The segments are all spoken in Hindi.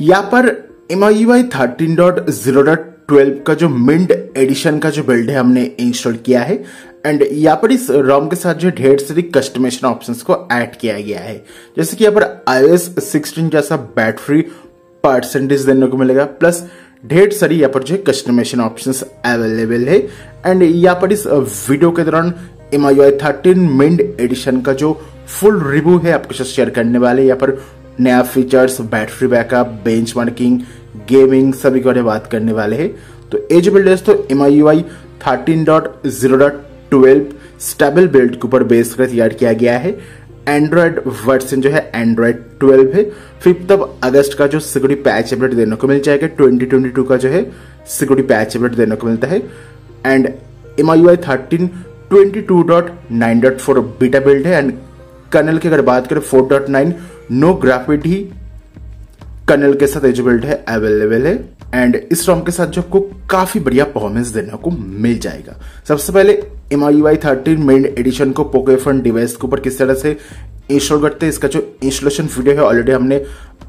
यहाँ पर MIUI 13.0.12 का जो मिंट एडिशन का जो बिल्ड है हमने इंस्टॉल किया है एंड यहाँ पर इस रोम के साथ जो ढेर सारी कस्टमाइजेशन ऑप्शंस को ऐड किया गया है, जैसे कि यहाँ पर iOS 16 जैसा बैटरी परसेंटेज देने को मिलेगा, प्लस ढेर सारी यहाँ पर जो कस्टमाइजेशन ऑप्शंस अवेलेबल है। एंड यहाँ पर इस वीडियो के दौरान MIUI 13 मिंट एडिशन का जो फुल रिव्यू है आपके साथ शेयर करने वाले। यहाँ पर नया features, battery backup, benchmarking, gaming सभी के बारे में बात करने वाले हैं। तो एज बिल्ड दोस्तों MIUI 13.0.12 स्टेबल बिल्ड के ऊपर बेस कर तैयार किया गया है। एंड्रॉयड वर्जन जो है एंड्रॉयड 12 है। 5 अगस्त का जो सिक्योरिटी पैच अपडेट देने को मिल जाएगा। 2022 का जो है सिक्योरिटी पैच अपडेट देने को मिलता है। एंड MIUI 13 22.9.4 बीटा बिल्ड है एंड कर्नल की अगर बात करें 4.9 नो ग्राफिटी कर्नल के साथ एजुबिल्ड है अवेलेबल है। एंड इस रोम के साथ जो आपको काफी बढ़िया परफॉर्मेंस देने को मिल जाएगा। सबसे पहले MIUI 13 मेन एडिशन को पोको फोन डिवाइस के ऊपर किस तरह से इंस्टॉल करते हैं, इसका जो इंस्टॉलेशन वीडियो है ऑलरेडी हमने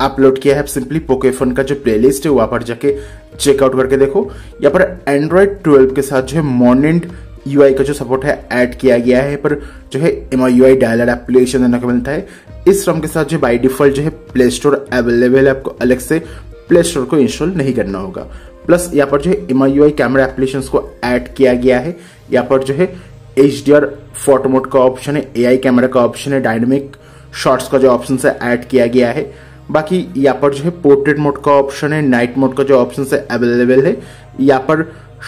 अपलोड किया है। सिंपली पोको फोन का जो प्लेलिस्ट है वहां पर जाके चेकआउट करके देखो। यहाँ पर एंड्रॉयड 12 के साथ जो है मोनेंट UI का जो सपोर्ट है ऐड किया गया है, पर जो है MIUI डायलर एप्लीकेशन देने को मिलता है। इस रोम के साथ जो बाई डिफॉल्ट जो है प्ले स्टोर अवेलेबल है, आपको अलग से प्ले स्टोर को इंस्टॉल नहीं करना होगा। प्लस यहाँ पर जो है MIUI कैमरा एप्लीकेशन को ऐड किया गया है। यहाँ पर जो है HDR फोटो मोड का ऑप्शन है, AI कैमरा का ऑप्शन है, डायनेमिक शॉट्स का जो ऑप्शन है ऐड किया गया है। बाकी यहाँ पर जो है पोर्ट्रेट मोड का ऑप्शन है, नाइट मोड का जो ऑप्शन है अवेलेबल है। यहाँ पर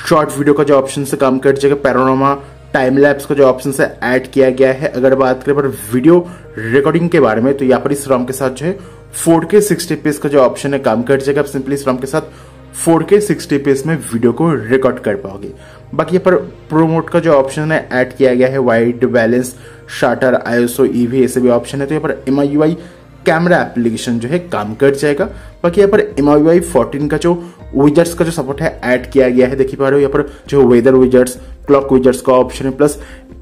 शॉर्ट वीडियो का जो ऑप्शन से काम कर जाएगा, पैनोरामा टाइम लैप्स का जो ऑप्शन से ऐड किया गया है। अगर बात करें पर वीडियो रिकॉर्डिंग के बारे में तो यहाँ पर इस रोम के साथ जो है 4K 60fps का जो ऑप्शन है काम कर जाएगा। आप सिंपली इस रोम के साथ 4K 60fps में वीडियो को रिकॉर्ड कर पाओगे। बाकी यहाँ पर प्रोमोट का जो ऑप्शन है ऐड किया गया है, white balance shutter ISO EV ऐसे भी ऑप्शन है। तो यहाँ पर MIUI कैमरा एप्लीकेशन जो है काम कर जाएगा। बाकी यहाँ पर MIUI 14 का जो विजट्स का जो सपोर्ट है ऐड किया गया है, देख पा रहे हो। यहाँ पर जो वेदर विजट्स, क्लॉक विजट्स का ऑप्शन है, प्लस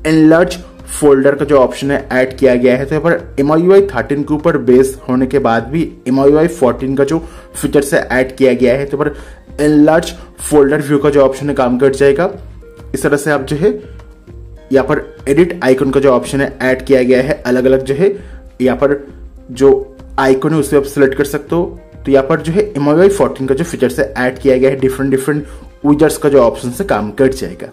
एनलार्ज फोल्डर का जो ऑप्शन है ऐड किया गया है। तो यहाँ पर MIUI 13 के ऊपर बेस होने के बाद भी MIUI 14 का जो फीचर्स है ऐड किया गया है। तो पर एनलार्ज फोल्डर व्यू का जो ऑप्शन है काम कर जाएगा। इस तरह से आप जो है यहाँ पर एडिट आइकन का जो ऑप्शन है ऐड किया गया है, अलग अलग जो है यहाँ पर जो आइकन है उसे आप सिलेक्ट कर सकते हो। तो यहाँ पर जो है MIUI 14 का जो फीचर्स है ऐड किया गया है, डिफरेंट विजट्स का जो ऑप्शन से काम कर जाएगा।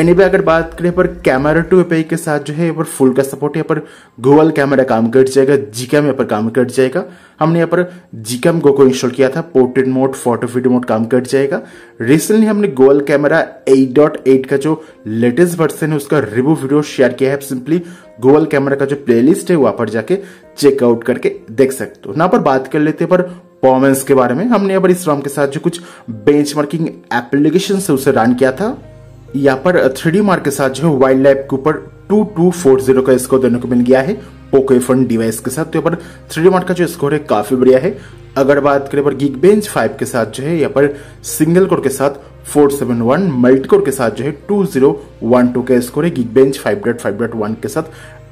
एनीवे अगर बात करें पर कैमरा टू API के साथ जो है यहाँ पर फुल का सपोर्ट है, यहाँ पर गूगल कैमरा काम कर जाएगा, जीकैम यहाँ पर काम कर जाएगा। हमने यहाँ पर जीकैम गो को इंस्टॉल किया था, portrait mode, photo video mode काम कर जाएगा। रिसेंटली हमने गूगल कैमरा 8.8 का जो लेटेस्ट वर्जन है उसका रिव्यू वीडियो शेयर किया है। सिंपली गूगल कैमरा का जो प्लेलिस्ट है वहां पर जाके चेकआउट करके देख सकते हो। यहाँ पर बात कर लेते हैं पर परफॉर्मेंस के बारे में। हमने यहाँ पर इस रोम के साथ जो कुछ बेंचमार्किंग एप्लीकेशन से उसे रन किया था। यहाँ पर 3D मार्क के साथ जो है वाइल्ड लाइफ के ऊपर 2240 का स्कोर देने को मिल गया है पोको F1 डिवाइस के साथ। तो यहाँ पर 3D मार्क का जो स्कोर है काफी बढ़िया है। अगर बात करें पर Geekbench 5 के साथ जो है यहाँ पर सिंगल कोर के साथ 471, मल्टी कोर के साथ जो है 2012 का स्कोर है। Geekbench 5.5.1 के साथ,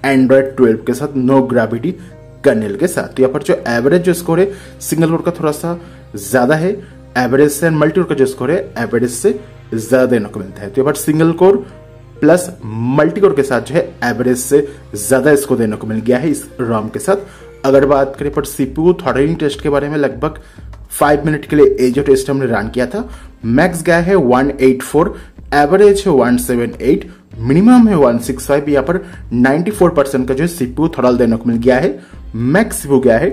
एंड्रॉइड 12 के साथ, नो ग्रेविटी कर्नल के साथ। तो यहाँ पर जो एवरेज जो स्कोर है सिंगल कोर का थोड़ा सा ज्यादा है एवरेज से, एंड मल्टी कोर का जो स्कोर है एवरेज से ज्यादा देने को मिलता है। तो यहाँ पर single core plus multi core के साथ जो है एवरेज से ज्यादा इसको देने को मिल गया है इस रोम के साथ। अगर बात करें पर CPU थ्रॉटलिंग टेस्ट के बारे में, लगभग 5 मिनट के लिए एजो टेस्ट हमने रन किया था। मैक्स गया है 184, एवरेज है 178, मिनिमम है 165। यहाँ पर 94% का जो है CPU थ्रॉटल देने को मिल गया है। मैक्स हो गया है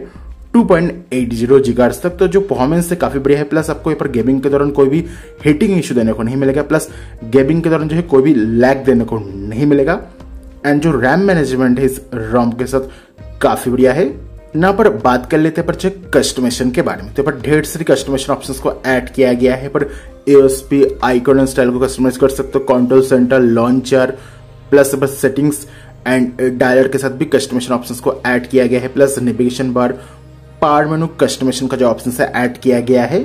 2.80 GHz तक। तो जो परफॉर्मेंस है काफी बढ़िया है। प्लस आपको यहाँ पर गेमिंग के दौरान कोई भी हीटिंग इश्यू देने को नहीं मिलेगा, प्लस गेमिंग के दौरान जो है कोई भी लैग देने को नहीं मिलेगा। एंड जो रैम मैनेजमेंट है इस रोम के साथ काफी बढ़िया है। यहाँ पर बात कर लेते हैं पर चेक कस्टमाइजेशन के बारे में। तो यहाँ पर ढेर सारी कस्टमाइजेशन ऑप्शंस को ऐड किया गया है। पर AOSP आइकन स्टाइल को कस्टमाइज कर सकते हो, कंट्रोल सेंटर, लॉन्चर, प्लस बस सेटिंग्स एंड डायलर के साथ भी कस्टमाइजेशन ऑप्शंस को ऐड किया गया है। Plus navigation bar, power menu customization का जो ऑप्शन है ऐड किया गया है।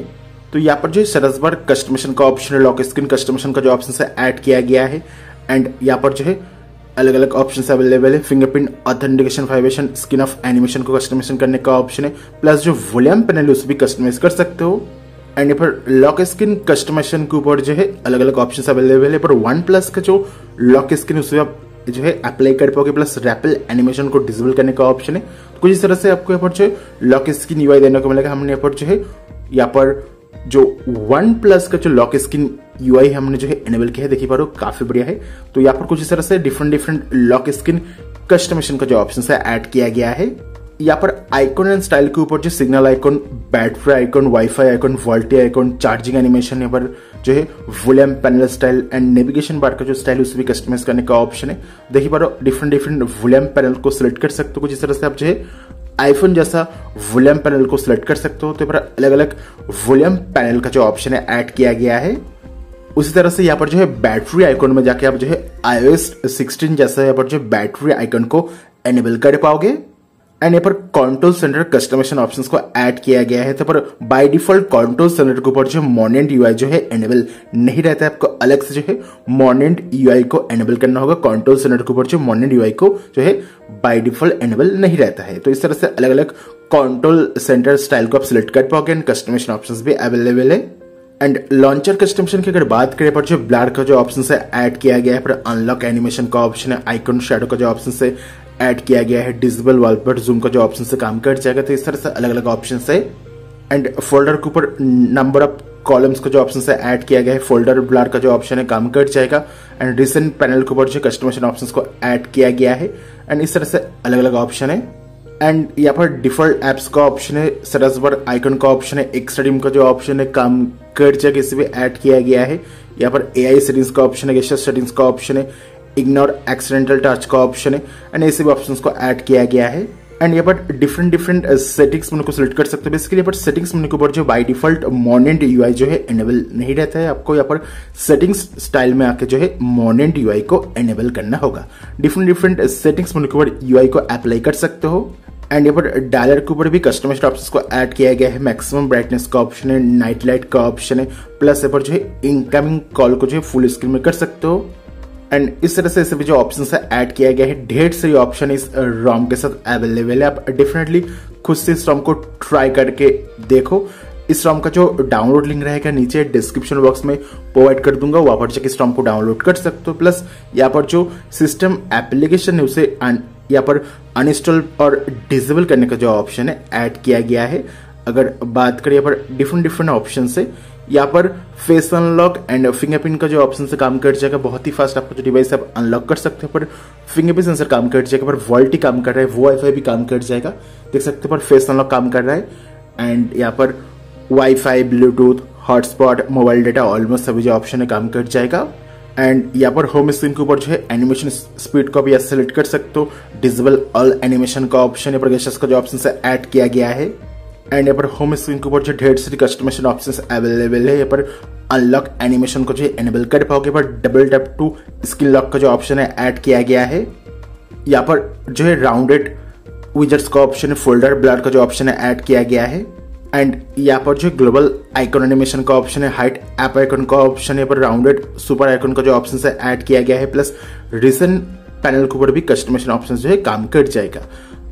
तो यहाँ पर जो सरस बार कस्टमेशन का ऑप्शन है, लॉक स्क्रीन कस्टमेशन का जो ऑप्शन है ऐड किया गया है। एंड यहाँ पर जो है अलग अलग ऑप्शंस अवेलेबल है। Fingerprint authentication, vibration, skin of animation को कस्टमाइजेशन करने का ऑप्शन है, प्लस जो वॉल्यूम पैनल है उसे भी कस्टमाइज कर सकते हो। एंड यहाँ पर लॉक स्क्रीन कस्टमाइजेशन के ऊपर जो है अलग अलग ऑप्शंस अवेलेबल है, पर वन प्लस का जो लॉक स्क्रीन उसे आप जो है अप्लाई कर पाओगे, प्लस रैपिड एनिमेशन को डिसेबल करने का ऑप्शन है। तो कुछ इस तरह से आपको यहाँ पर जो है लॉक स्क्रीन यूआई देने को मिलेगा। हमने यहाँ पर जो वन प्लस का जो लॉक स्क्रीन यूआई हमने जो है इनेबल किया है, देखिए पा रहे हो काफी बढ़िया है। तो यहाँ पर कुछ इस तरह से डिफरेंट लॉक स्क्रीन कस्टमाइजेशन का जो ऑप्शन है ऐड किया गया है। यहाँ पर आइकॉन एंड स्टाइल के ऊपर जो signal icon, battery icon, wifi icon, voltage icon, charging animation, यहाँ पर जो है volume panel style and navigation bar का जो स्टाइल उसे भी कस्टमाइज करने का ऑप्शन है। देखिए पा रहे हो डिफरेंट वॉल्यूम पैनल को सिलेक्ट कर सकते हो। कुछ इस तरह से आप जो है आईफोन जैसा वॉल्यूम पैनल को सिलेक्ट कर सकते हो। तो यहाँ पर अलग अलग वॉल्यूम पैनल का जो ऑप्शन है ऐड किया गया है। उसी तरह से यहाँ पर जो है बैटरी आइकॉन में जाके आप जो है iOS 16 जैसा यहाँ पर जो बैटरी आइकॉन को एनेबल कर पाओगे। एंड यहाँ पर कंट्रोल सेंटर कस्टमाइजेशन ऑप्शंस को ऐड किया गया है। तो पर बाय डिफॉल्ट कंट्रोल सेंटर के ऊपर जो मॉनेंट यूआई जो है एनेबल नहीं रहता है, आपको अलग से जो है मॉनेंट यूआई को एनेबल करना होगा। कंट्रोल सेंटर के ऊपर जो मॉनेंट यूआई को जो है बाय डिफॉल्ट एनेबल नहीं रहता है। तो इस तरह से अलग अलग कंट्रोल सेंटर स्टाइल को आप सिलेक्ट कर पाओगे एंड कस्टमाइजेशन ऑप्शंस भी अवेलेबल है। एंड लॉन्चर कस्टमाइजेशन की अगर बात करें पर जो ब्लर का जो ऑप्शन है ऐड किया गया है, पर अनलॉक एनिमेशन का ऑप्शन है, आइकॉन शैडो का जो ऑप्शन है ऐड किया गया है, डिसेबल वॉलपेपर जूम का जो ऑप्शन से काम कर जाएगा। तो इस तरह से अलग अलग ऑप्शन है। एंड फोल्डर के ऊपर नंबर ऑफ कॉलम्स का जो ऑप्शन है ऐड किया गया है, फोल्डर ब्लर का जो ऑप्शन है काम कर जाएगा। एंड रिसेंट पैनल के ऊपर जो कस्टमाइजेशन ऑप्शन को ऐड किया गया है। एंड इस तरह से अलग अलग ऑप्शन है। एंड यहाँ पर डिफॉल्ट एप्स का ऑप्शन है, सरस बार आइकन का ऑप्शन है, एक्सट्रीम का जो ऑप्शन है काम कर जगह से भी ऐड किया गया है। यहाँ पर AI सेटिंग्स का ऑप्शन है, गेस्चर सेटिंग्स का ऑप्शन है, इग्नोर एक्सीडेंटल टच का ऑप्शन है। एंड ऐसे भी ऑप्शंस को ऐड किया गया है। एंड यहाँ पर डिफरेंट सेटिंग्स उनको सिलेक्ट कर सकते हो। बेसिकली यहाँ पर सेटिंग्स उनके ऊपर जो बाय डिफॉल्ट मॉनेंट यूआई जो है एनेबल नहीं रहता है, आपको यहाँ पर सेटिंग्स स्टाइल में आके जो है मॉनेंट यूआई को एनेबल करना होगा। डिफरेंट सेटिंग्स उनके ऊपर यूआई को अप्लाई कर सकते हो। एंड यहाँ पर डायलर के ऊपर भी कस्टमाइज्ड ऑप्शंस को ऐड किया गया है, मैक्सिमम ब्राइटनेस का ऑप्शन है, नाइट लाइट का ऑप्शन है, प्लस यहाँ पर जो है इनकमिंग कॉल को जो है फुल स्क्रीन में कर सकते हो। एंड इस तरह से सभी जो ऑप्शंस है ऐड किया गया है। ढेर सारी ऑप्शन इस रोम के साथ अवेलेबल है। आप डेफिनेटली खुद से इस रोम को ट्राई करके देखो। इस रोम का जो डाउनलोड लिंक रहेगा नीचे डिस्क्रिप्शन बॉक्स में प्रोवाइड कर दूंगा, वहाँ पर जाकर इस रोम को डाउनलोड कर सकते हो। प्लस यहाँ पर जो सिस्टम एप्लीकेशन है उसे यहाँ पर अनइंस्टॉल और डिसेबल करने का जो ऑप्शन है ऐड किया गया है। अगर बात करें यहाँ पर डिफरेंट ऑप्शन से, यहाँ पर फेस अनलॉक एंड फिंगरप्रिंट का जो ऑप्शन से काम कर जाएगा। बहुत ही फास्ट आपका जो डिवाइस आप अनलॉक कर सकते हो, पर फिंगरप्रिंट सेंसर काम कर जाएगा, पर वॉल्टी काम कर रहा है, वाईफाई भी काम कर जाएगा, देख सकते हो। पर फेस अनलॉक काम कर रहा है। एंड यहाँ पर wifi, Bluetooth, hotspot, mobile data, almost सभी जो ऑप्शन है काम कर जाएगा। एंड यहाँ पर होम स्क्रीन के ऊपर जो है एनिमेशन स्पीड को भी सेलेक्ट कर सकते हो। डिसेबल ऑल एनिमेशन का ऑप्शन यहाँ पर गेस्टर्स का जो ऑप्शन से ऐड किया गया है। एंड यहाँ पर होम स्क्रीन के ऊपर जो ढेर सारी कस्टमाइजेशन ऑप्शंस अवेलेबल है। यहाँ पर अनलॉक एनिमेशन को जो है एनेबल कर पाओगे, पर double tap to screen lock का जो ऑप्शन है ऐड किया गया है। यहाँ पर जो है राउंडेड विजेट्स का ऑप्शन है, फोल्डर ब्लर का जो ऑप्शन है ऐड किया गया है। एंड यहाँ पर जो ग्लोबल आइकॉन एनिमेशन का ऑप्शन है, हाइट ऐप आइकॉन का ऑप्शन है, पर राउंडेड सुपर आइकॉन का जो ऑप्शन है ऐड किया गया है। प्लस रिसेंट पैनल के ऊपर भी कस्टमाइजेशन ऑप्शन जो है काम कर जाएगा।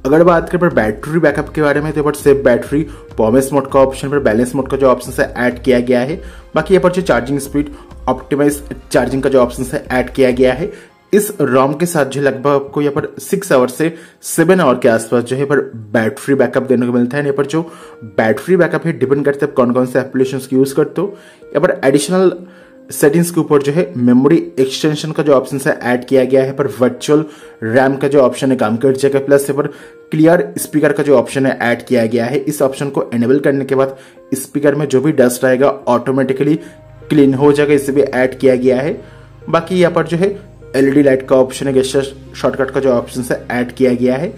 अगर बात करें पर बैटरी बैकअप के बारे में, तो पर सेफ बैटरी, परफॉर्मेंस मोड का ऑप्शन, पर बैलेंस मोड का जो ऑप्शन है ऐड किया गया है। बाकी यहाँ पर जो चार्जिंग स्पीड, ऑप्टिमाइज चार्जिंग का जो ऑप्शन है ऐड किया गया है। इस रोम के साथ जो लगभग आपको यहाँ पर 6 आवर से 7 आवर के आसपास जो है पर बैटरी बैकअप देने को मिलता है। यहाँ पर जो बैटरी बैकअप है डिपेंड करता है कौन कौन से एप्लीकेशंस की यूज करते हो। यहाँ पर एडिशनल सेटिंग्स के ऊपर जो है मेमोरी एक्सटेंशन का जो ऑप्शन है ऐड किया गया है, पर वर्चुअल रैम का जो ऑप्शन है काम कर जाएगा। प्लस यहाँ पर क्लियर स्पीकर का जो ऑप्शन है ऐड किया गया है। इस ऑप्शन को एनेबल करने के बाद स्पीकर में जो भी डस्ट आएगा ऑटोमेटिकली क्लीन हो जाएगा, इसे भी ऐड किया गया है। बाकी यहाँ पर जो है LED लाइट का ऑप्शन है, गेस्चर शॉर्टकट का जो ऑप्शन है ऐड किया गया है।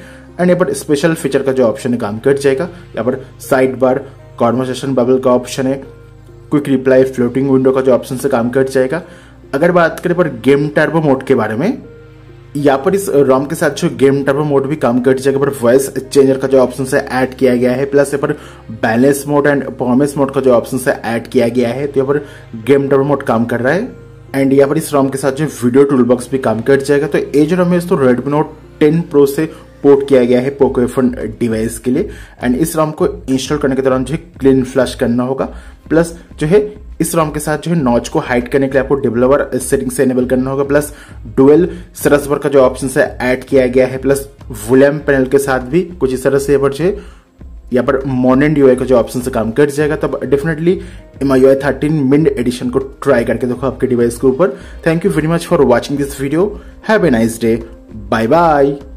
एंड यहाँ पर स्पेशल फीचर का जो ऑप्शन है काम कर जाएगा। यहाँ पर साइड बार, कॉन्वर्सेशन बबल का ऑप्शन है, क्विक रिप्लाई, फ्लोटिंग विंडो का जो ऑप्शन से काम कर जाएगा। अगर बात करें पर गेम टर्बो मोड के बारे में, यहाँ पर इस रोम के साथ जो गेम टर्बो मोड भी काम कर जाएगा, पर वॉइस चेंजर का जो ऑप्शन है ऐड किया गया है। प्लस यहाँ पर balance mode and performance mode का जो ऑप्शन है ऐड किया गया है। तो यहाँ पर गेम टर्बो मोड काम कर रहा है। एंड यहाँ पर इस रॉम के साथ जो वीडियो टूल बॉक्स भी काम कर जाएगा। तो ये जो रॉम है इसको रेडमी नोट 10 Pro से पोर्ट किया गया है पोको एफ1 डिवाइस के लिए। एंड इस रॉम को इंस्टॉल करने के दौरान जो है क्लीन फ्लश करना होगा, प्लस जो है इस रॉम के साथ जो है नॉच को हाइड करने के लिए आपको डेवलपर सेटिंग से इनेबल करना होगा, प्लस डुअल सरस वर्क का जो ऑप्शन है ऐड किया गया है, प्लस वोल्यूम पैनल के साथ भी कुछ इस तरह से जो है यहाँ पर मॉडर्न यूआई का जो ऑप्शन से काम कर जाएगा। तब डेफिनेटली MIUI 13 मिड एडिशन को ट्राई करके देखो आपके डिवाइस के ऊपर। Thank you very much for watching this video. Have a nice day. Bye bye.